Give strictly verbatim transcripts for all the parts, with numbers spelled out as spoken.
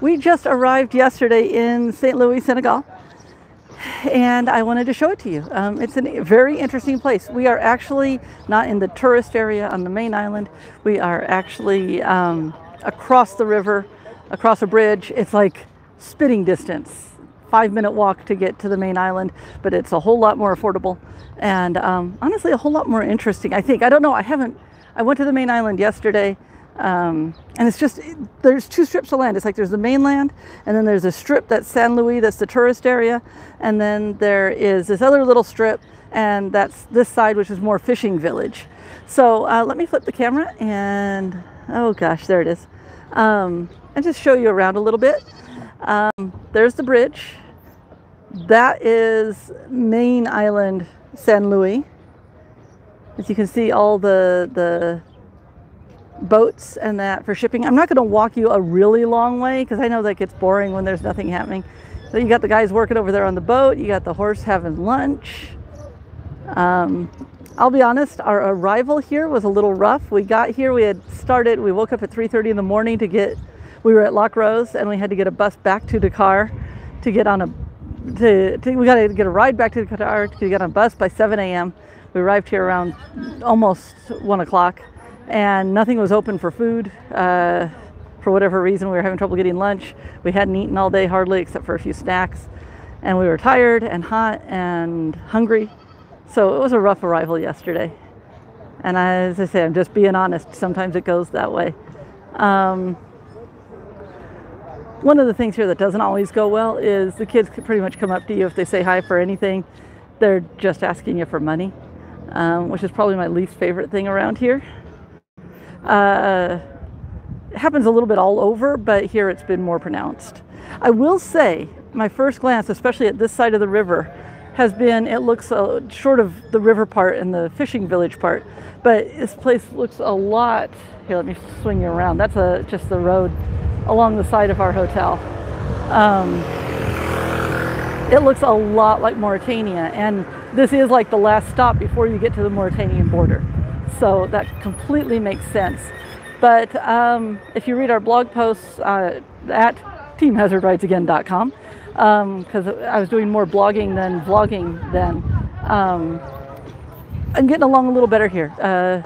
We just arrived yesterday in Saint Louis, Senegal, and I wanted to show it to you. Um, it's a very interesting place. We are actually not in the tourist area on the main island. We are actually um, across the river, across a bridge. It's like spitting distance, five minute walk to get to the main island, but it's a whole lot more affordable and um, honestly a whole lot more interesting, I think. I don't know, I haven't, I went to the main island yesterday. Um, and it's just, it, there's two strips of land. It's like there's the mainland, and then there's a strip that's Saint Louis, that's the tourist area. And then there is this other little strip, and that's this side, which is more fishing village. So uh, let me flip the camera and, oh gosh, there it is. Um, and just show you around a little bit. Um, there's the bridge. That is main island Saint Louis. As you can see, all the, the, boats and that for shipping. I'm not going to walk you a really long way because I know that gets boring when there's nothing happening. So you got the guys working over there on the boat. You got the horse having lunch. Um, I'll be honest, our arrival here was a little rough. We got here, we had started, we woke up at three thirty in the morning to get, we were at Lock Rose and we had to get a bus back to Dakar to get on a, to, to we got to get a ride back to Dakar to get on a bus by seven A M We arrived here around almost one o'clock. And nothing was open for food. Uh, for whatever reason, we were having trouble getting lunch. We hadn't eaten all day hardly, except for a few snacks. And we were tired and hot and hungry. So it was a rough arrival yesterday. And as I say, I'm just being honest. Sometimes it goes that way. Um, one of the things here that doesn't always go well is the kids could pretty much come up to you if they say hi for anything. They're just asking you for money, um, which is probably my least favorite thing around here. Uh, it happens a little bit all over, but here it's been more pronounced. I will say my first glance, especially at this side of the river, has been, it looks uh, short of the river part and the fishing village part, but this place looks a lot, here let me swing you around, that's a, just the road along the side of our hotel. Um, it looks a lot like Mauritania, and this is like the last stop before you get to the Mauritanian border. So that completely makes sense. But um, if you read our blog posts uh, at team hazard rides again dot com, because um, I was doing more blogging than vlogging then, um, I'm getting along a little better here. Uh,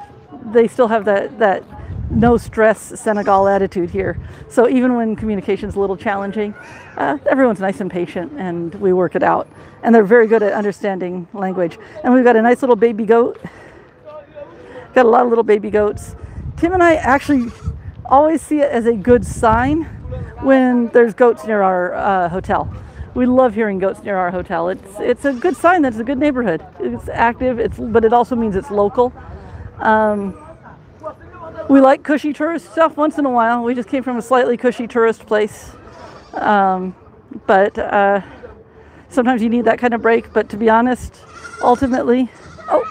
they still have that, that no stress Senegal attitude here. So even when communication's a little challenging, uh, everyone's nice and patient and we work it out. And they're very good at understanding language. And we've got a nice little baby goat. Got a lot of little baby goats. Tim and I actually always see it as a good sign when there's goats near our uh, hotel. We love hearing goats near our hotel. It's it's a good sign that it's a good neighborhood. It's active, it's but it also means it's local. Um, we like cushy tourist stuff once in a while. We just came from a slightly cushy tourist place. Um, but uh, sometimes you need that kind of break. But to be honest, ultimately, oh.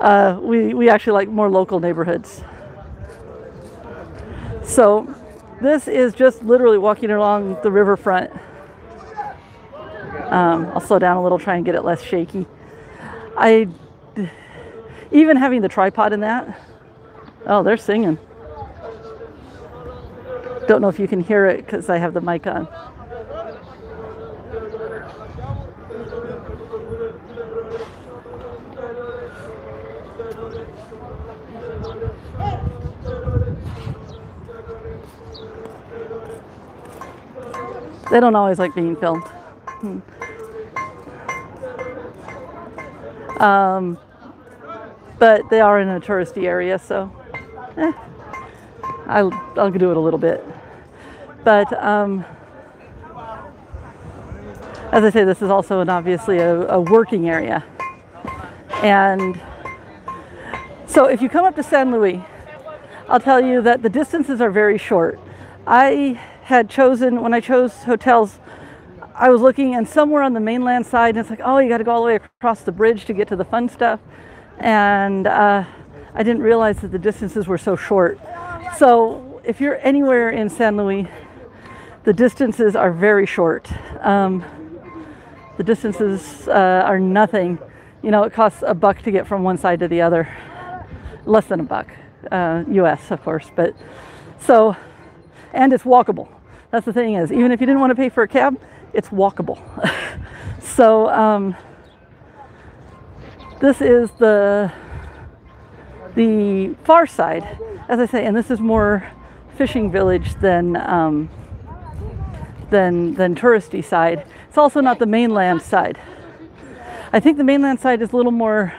Uh, we, we actually like more local neighborhoods. So this is just literally walking along the riverfront. Um, I'll slow down a little, try and get it less shaky. I, even having the tripod in that, oh, they're singing. Don't know if you can hear it because I have the mic on. They don't always like being filmed. Hmm. Um, but they are in a touristy area, so eh, I'll, I'll do it a little bit. But um, as I say, this is also an obviously a, a working area. And so if you come up to Saint Louis, I'll tell you that the distances are very short. I had chosen, when I chose hotels, I was looking and somewhere on the mainland side, and it's like, oh, you got to go all the way across the bridge to get to the fun stuff. And uh, I didn't realize that the distances were so short. So if you're anywhere in Saint Louis, the distances are very short. Um, the distances uh, are nothing. You know, it costs a buck to get from one side to the other. Less than a buck, uh, U S, of course, but so, and it's walkable. That's the thing is, even if you didn't want to pay for a cab, it's walkable. So um, this is the the far side, as I say, and this is more fishing village than um, than than touristy side. It's also not the mainland side. I think the mainland side is a little more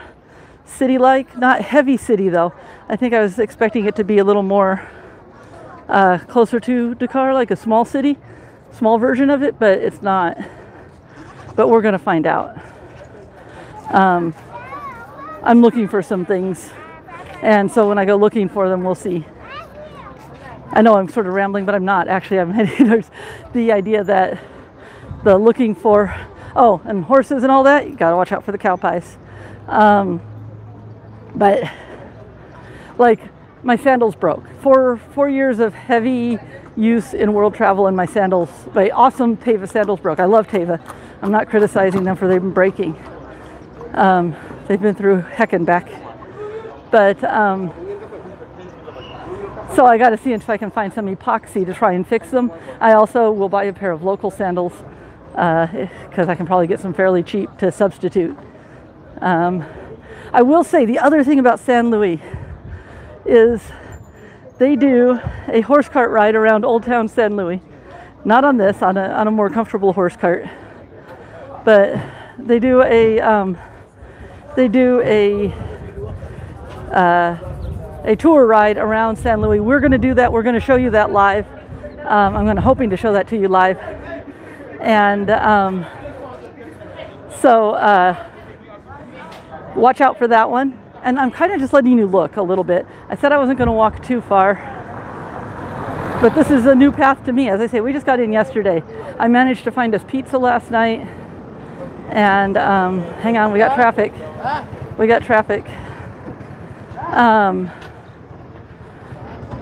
city-like, not heavy city though. I think I was expecting it to be a little more uh, closer to Dakar, like a small city, small version of it, but it's not. But we're gonna find out. Um, I'm looking for some things, and so when I go looking for them, we'll see. I know I'm sort of rambling, but I'm not. Actually, I'm heading there's the idea that the looking for, oh, and horses and all that, you gotta watch out for the cow pies. Um, but like my sandals broke. Four, four years of heavy use in world travel and my sandals, my awesome Teva sandals broke. I love Teva. I'm not criticizing them for they've been breaking. Um, they've been through heck and back. But um, so I got to see if I can find some epoxy to try and fix them. I also will buy a pair of local sandals because uh, I can probably get some fairly cheap to substitute. Um, I will say the other thing about Saint Louis is they do a horse cart ride around Old Town Saint Louis. Not on this, on a, on a more comfortable horse cart. But they do a um, they do a uh, a tour ride around Saint Louis. We're going to do that. We're going to show you that live. Um, I'm going to hoping to show that to you live. And um, so uh, watch out for that one. And I'm kind of just letting you look a little bit. I said I wasn't going to walk too far, but this is a new path to me. As I say, we just got in yesterday. I managed to find us pizza last night. And um, hang on, we got traffic. We got traffic. Um,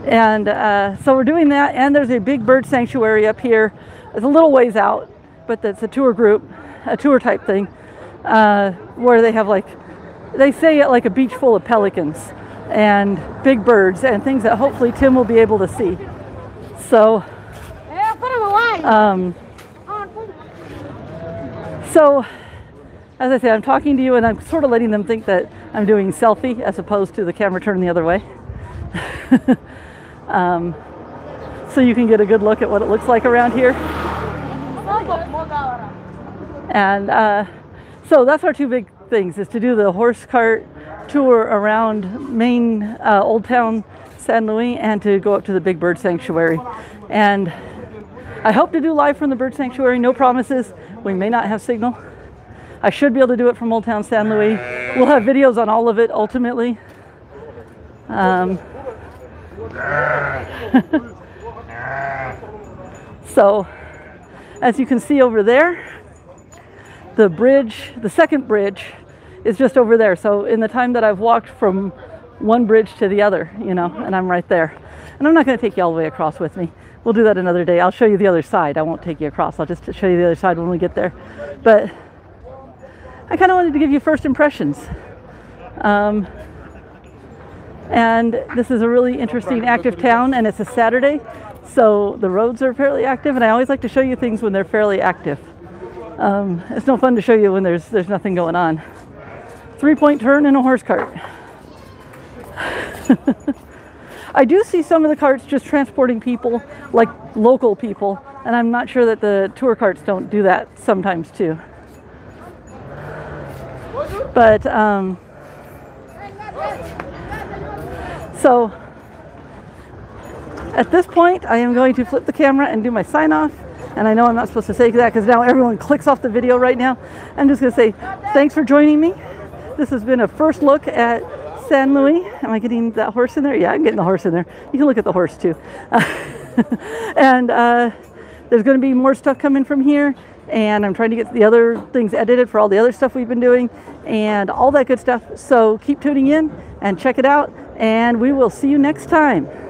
and uh, so we're doing that. And there's a big bird sanctuary up here. It's a little ways out, but that's a tour group, a tour type thing, uh, where they have like, they say it like a beach full of pelicans and big birds and things that hopefully Tim will be able to see. So, um, so as I say, I'm talking to you and I'm sort of letting them think that I'm doing selfie as opposed to the camera turning the other way. um, so you can get a good look at what it looks like around here. And uh, so that's our two big things, is to do the horse cart tour around main uh, Old Town Saint Louis and to go up to the Big Bird Sanctuary. And I hope to do live from the Bird Sanctuary. No promises. We may not have signal. I should be able to do it from Old Town Saint Louis. We'll have videos on all of it ultimately. Um, so as you can see over there, the bridge, the second bridge, is just over there. So in the time that I've walked from one bridge to the other, you know, and I'm right there. And I'm not going to take you all the way across with me. We'll do that another day. I'll show you the other side. I won't take you across. I'll just show you the other side when we get there. But I kind of wanted to give you first impressions. Um, and this is a really interesting, active town, and it's a Saturday. So the roads are fairly active, and I always like to show you things when they're fairly active. Um, it's no fun to show you when there's there's nothing going on. Three-point turn in a horse cart. I do see some of the carts just transporting people, like local people, and I'm not sure that the tour carts don't do that sometimes too. But um, so at this point I am going to flip the camera and do my sign off. And I know I'm not supposed to say that because now everyone clicks off the video right now. I'm just going to say thanks for joining me. This has been a first look at Saint Louis. Am I getting that horse in there? Yeah, I'm getting the horse in there. You can look at the horse too. Uh, and uh, there's going to be more stuff coming from here. And I'm trying to get the other things edited for all the other stuff we've been doing and all that good stuff. So keep tuning in and check it out. And we will see you next time.